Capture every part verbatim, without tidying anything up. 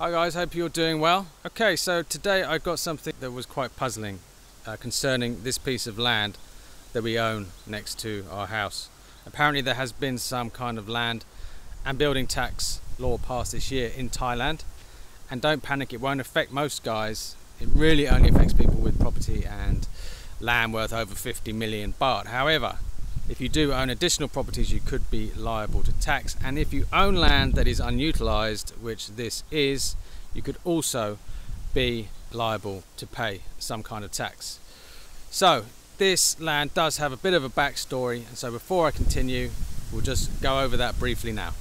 Hi guys, hope you're doing well. Okay, so today I got something that was quite puzzling uh, concerning this piece of land that we own next to our house. Apparently there has been some kind of land and building tax law passed this year in Thailand. And don't panic, it won't affect most guys. It really only affects people with property and land worth over fifty million baht. However, if you do own additional properties, you could be liable to tax. And if you own land that is unutilized, which this is, you could also be liable to pay some kind of tax. So this land does have a bit of a backstory. And so before I continue, we'll just go over that briefly now.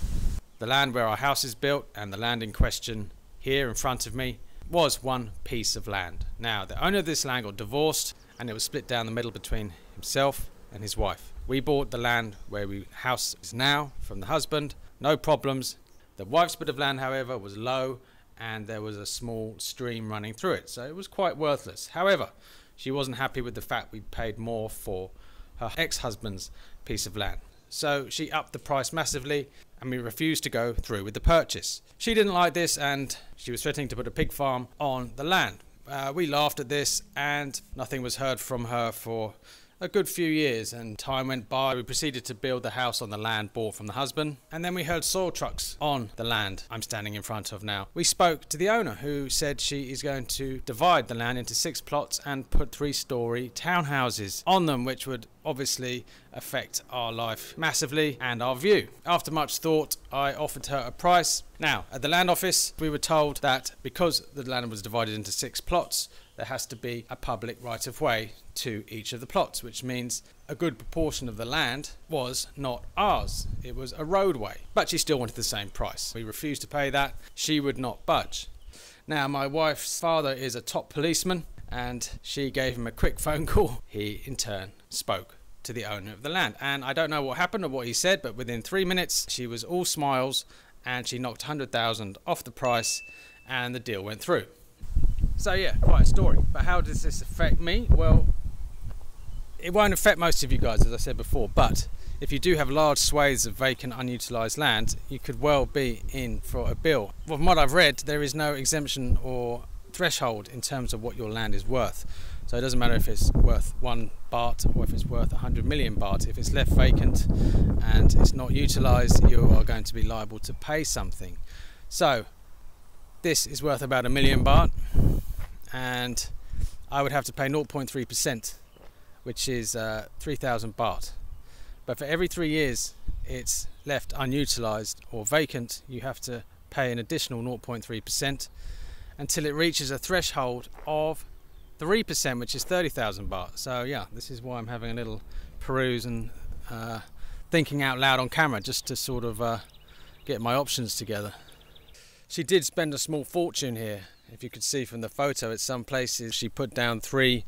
The land where our house is built and the land in question here in front of me was one piece of land. Now, the owner of this land got divorced and it was split down the middle between himself and his wife. We bought the land where we house is now from the husband, no problems. The wife's bit of land, however, was low and there was a small stream running through it, so it was quite worthless. However, she wasn't happy with the fact we paid more for her ex-husband's piece of land. So she upped the price massively and we refused to go through with the purchase. She didn't like this and she was threatening to put a pig farm on the land. Uh, we laughed at this and nothing was heard from her for a good few years, and time went by. We proceeded to build the house on the land bought from the husband, and then we heard soil trucks on the land I'm standing in front of now. We spoke to the owner, who said she is going to divide the land into six plots and put three-story townhouses on them, which would obviously affect our life massively and our view. After much thought, I offered her a price. Now, at the land office, we were told that because the land was divided into six plots, there has to be a public right-of-way to each of the plots, which means a good proportion of the land was not ours. It was a roadway, but she still wanted the same price. We refused to pay that. She would not budge. Now, my wife's father is a top policeman, and she gave him a quick phone call. He, in turn, spoke to the owner of the land, and I don't know what happened or what he said, but within three minutes, she was all smiles, and she knocked one hundred thousand off the price, and the deal went through. So yeah, quite a story. But how does this affect me? Well, it won't affect most of you guys, as I said before, but if you do have large swathes of vacant, unutilized land, you could well be in for a bill. Well, from what I've read, there is no exemption or threshold in terms of what your land is worth. So it doesn't matter if it's worth one baht or if it's worth one hundred million baht. If it's left vacant and it's not utilized, you are going to be liable to pay something. So this is worth about a million baht, and I would have to pay zero point three percent, which is uh, three thousand baht. But for every three years it's left unutilized or vacant, you have to pay an additional zero point three percent until it reaches a threshold of three percent, which is thirty thousand baht. So yeah, this is why I'm having a little peruse and uh, thinking out loud on camera, just to sort of uh, get my options together. She did spend a small fortune here. If you could see from the photo, at some places she put down three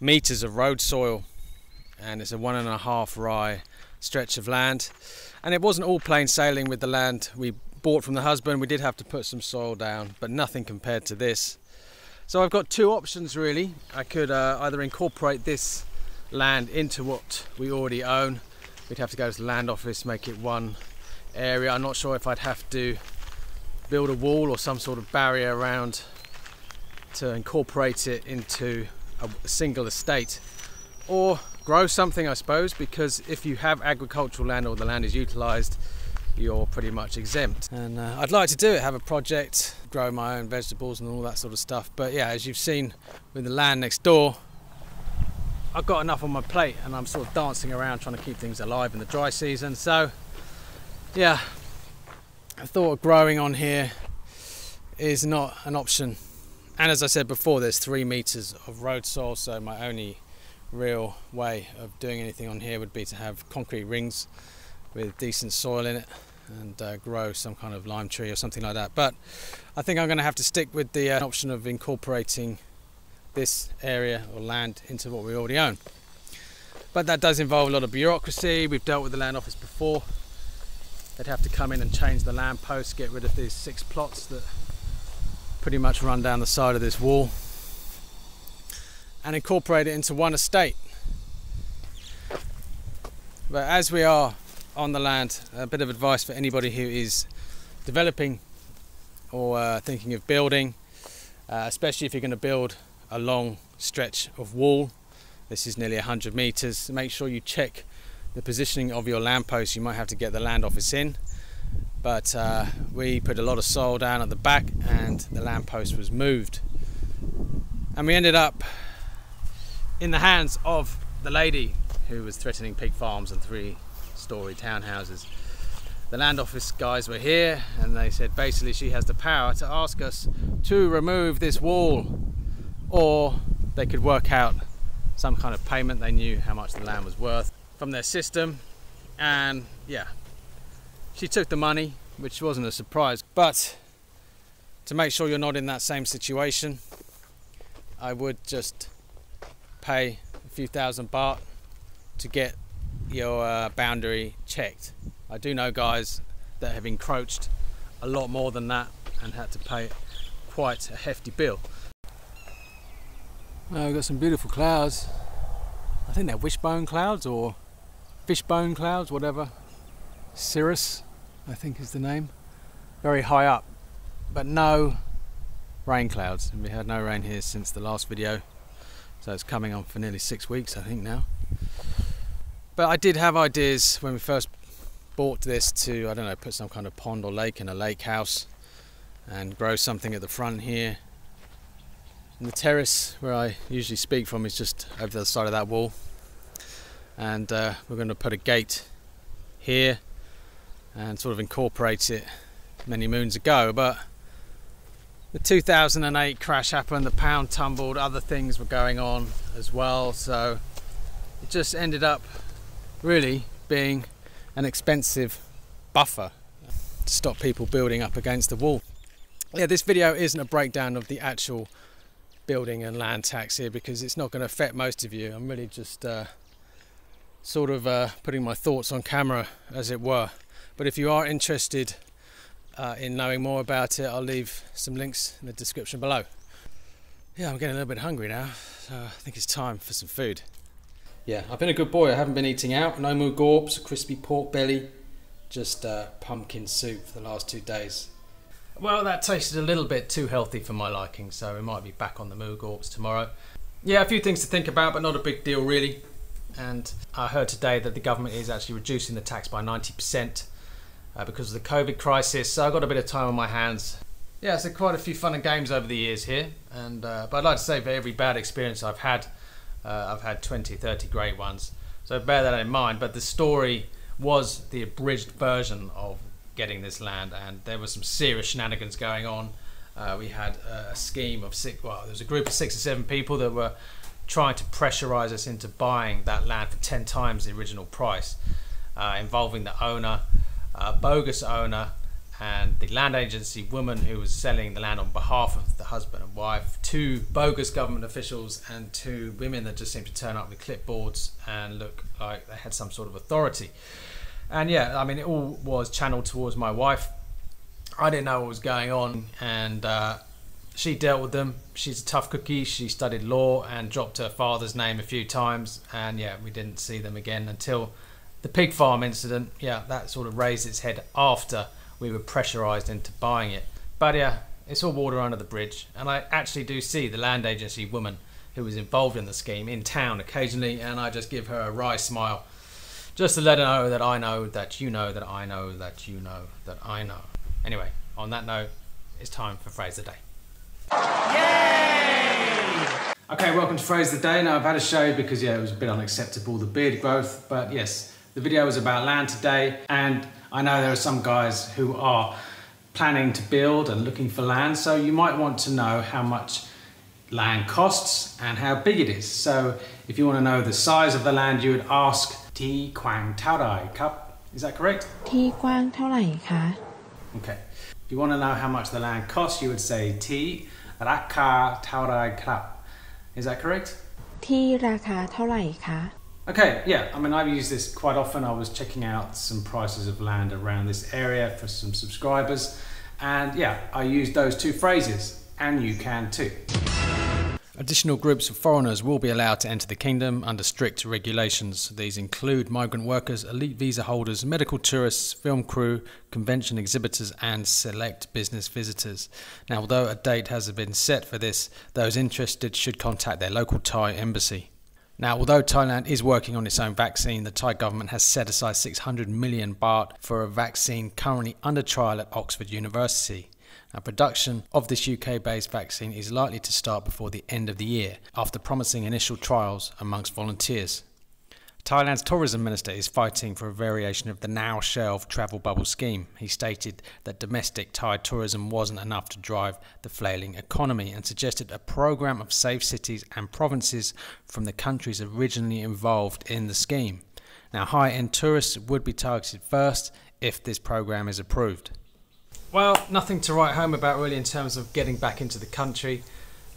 meters of road soil, and it's a one and a half rye stretch of land. And it wasn't all plain sailing with the land we bought from the husband. We did have to put some soil down, but nothing compared to this. So I've got two options really. I could uh, either incorporate this land into what we already own. We'd have to go to the land office, make it one area. I'm not sure if I'd have to build a wall or some sort of barrier around to incorporate it into a single estate, or grow something, I suppose, because if you have agricultural land or the land is utilized, you're pretty much exempt. And uh, I'd like to do it, have a project, grow my own vegetables and all that sort of stuff. But yeah, as you've seen with the land next door, I've got enough on my plate and I'm sort of dancing around trying to keep things alive in the dry season. So yeah, the thought of growing on here is not an option. And as I said before, there's three meters of road soil, so my only real way of doing anything on here would be to have concrete rings with decent soil in it and uh, grow some kind of lime tree or something like that. But I think I'm going to have to stick with the uh, option of incorporating this area or land into what we already own. But that does involve a lot of bureaucracy. We've dealt with the land office before. They'd have to come in and change the land posts, get rid of these six plots that pretty much run down the side of this wall, and incorporate it into one estate. But as we are on the land, a bit of advice for anybody who is developing or uh, thinking of building, uh, especially if you're going to build a long stretch of wall. This is nearly one hundred meters. Make sure you check the positioning of your lampposts. You might have to get the land office in, but uh, we put a lot of soil down at the back and the lamppost was moved, and we ended up in the hands of the lady who was threatening pig farms and three story townhouses. The land office guys were here and they said basically she has the power to ask us to remove this wall, or they could work out some kind of payment. They knew how much the land was worth from their system, and yeah, she took the money, which wasn't a surprise. But to make sure you're not in that same situation, I would just pay a few thousand baht to get your uh, boundary checked. I do know guys that have encroached a lot more than that and had to pay quite a hefty bill. Now we've got some beautiful clouds. I think they're wishbone clouds or fishbone clouds, whatever. Cirrus, I think, is the name. Very high up, but no rain clouds. And we had no rain here since the last video, so it's coming on for nearly six weeks, I think now. But I did have ideas when we first bought this to, I don't know, put some kind of pond or lake in a lake house and grow something at the front here. And the terrace where I usually speak from is just over the other side of that wall, and uh, we're going to put a gate here and sort of incorporate it many moons ago. But the two thousand eight crash happened, the pound tumbled, other things were going on as well, so it just ended up really being an expensive buffer to stop people building up against the wall. Yeah, this video isn't a breakdown of the actual building and land tax here, because it's not going to affect most of you. I'm really just uh, sort of uh, putting my thoughts on camera, as it were. But if you are interested uh, in knowing more about it, I'll leave some links in the description below. Yeah, I'm getting a little bit hungry now, so I think it's time for some food. Yeah, I've been a good boy. I haven't been eating out. No Moogorps, crispy pork belly, just uh, pumpkin soup for the last two days. Well, that tasted a little bit too healthy for my liking, so we might be back on the Moogorps tomorrow. Yeah, a few things to think about, but not a big deal really. And I heard today that the government is actually reducing the tax by ninety percent uh, because of the COVID crisis, so I've got a bit of time on my hands. Yeah, so quite a few fun and games over the years here, and uh, but I'd like to say for every bad experience I've had, uh, I've had twenty, thirty great ones, so bear that in mind. But the story was the abridged version of getting this land, and there was some serious shenanigans going on. Uh, we had a scheme of six, well, there was a group of six or seven people that were trying to pressurize us into buying that land for ten times the original price, uh, involving the owner, uh, bogus owner, and the land agency woman who was selling the land on behalf of the husband and wife, two bogus government officials, and two women that just seemed to turn up with clipboards and look like they had some sort of authority. And yeah, I mean, it all was channeled towards my wife. I didn't know what was going on, and uh, she dealt with them. She's a tough cookie. She studied law and dropped her father's name a few times. And yeah, we didn't see them again until the pig farm incident. Yeah, that sort of raised its head after we were pressurized into buying it. But yeah, it's all water under the bridge. And I actually do see the land agency woman who was involved in the scheme in town occasionally, and I just give her a wry smile, just to let her know that I know, that you know, that I know, that you know, that I know. Anyway, on that note, it's time for Phrase of the Day. Yay! Okay, welcome to Phrase of the Day. Now, I've had a shave because, yeah, it was a bit unacceptable, the beard growth. But yes, the video was about land today. And I know there are some guys who are planning to build and looking for land. So you might want to know how much land costs and how big it is. So if you want to know the size of the land, you would ask, Ti Quang Tao Rai Cup. Is that correct? Ti Quang Tao Rai Ka. Okay. If you want to know how much the land costs, you would say Ti Raka Tao Rai Cup. Is that correct? Ti Raka Tao Rai Ka. Okay, yeah, I mean, I've used this quite often. I was checking out some prices of land around this area for some subscribers, and yeah, I used those two phrases, and you can too. Additional groups of foreigners will be allowed to enter the kingdom under strict regulations. These include migrant workers, elite visa holders, medical tourists, film crew, convention exhibitors and select business visitors. Now, although a date hasn't been set for this, those interested should contact their local Thai embassy. Now, although Thailand is working on its own vaccine, the Thai government has set aside six hundred million baht for a vaccine currently under trial at Oxford University. Now, production of this U K-based vaccine is likely to start before the end of the year, after promising initial trials amongst volunteers. Thailand's tourism minister is fighting for a variation of the now-shelved travel bubble scheme. He stated that domestic Thai tourism wasn't enough to drive the flailing economy and suggested a programme of safe cities and provinces from the countries originally involved in the scheme. Now, high-end tourists would be targeted first if this programme is approved. Well, nothing to write home about really in terms of getting back into the country.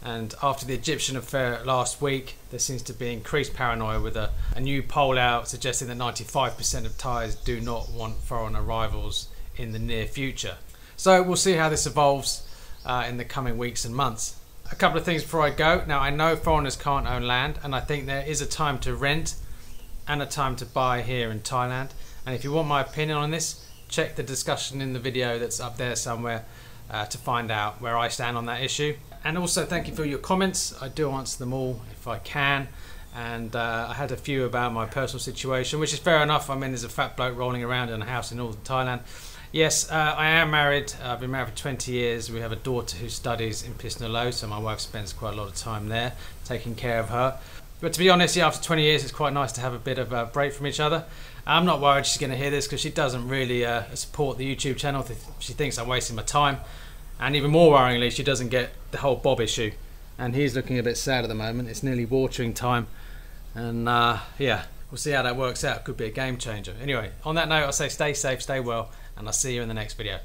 And after the Egyptian affair last week, there seems to be increased paranoia with a, a new poll out suggesting that ninety-five percent of Thais do not want foreign arrivals in the near future. So we'll see how this evolves uh, in the coming weeks and months. A couple of things before I go. Now, I know foreigners can't own land, and I think there is a time to rent and a time to buy here in Thailand. And if you want my opinion on this, check the discussion in the video that's up there somewhere uh, to find out where I stand on that issue. And also thank you for your comments. I do answer them all if I can. And uh, I had a few about my personal situation, which is fair enough. I mean, there's a fat bloke rolling around in a house in northern Thailand. Yes, uh, I am married. I've been married for twenty years. We have a daughter who studies in Phitsanulok, so my wife spends quite a lot of time there taking care of her. But to be honest, yeah, after twenty years, it's quite nice to have a bit of a break from each other. I'm not worried she's going to hear this because she doesn't really uh, support the YouTube channel. She thinks I'm wasting my time. And even more worryingly, she doesn't get the whole Bob issue. And he's looking a bit sad at the moment. It's nearly watering time. And uh, yeah, we'll see how that works out. Could be a game changer. Anyway, on that note, I say stay safe, stay well, and I'll see you in the next video.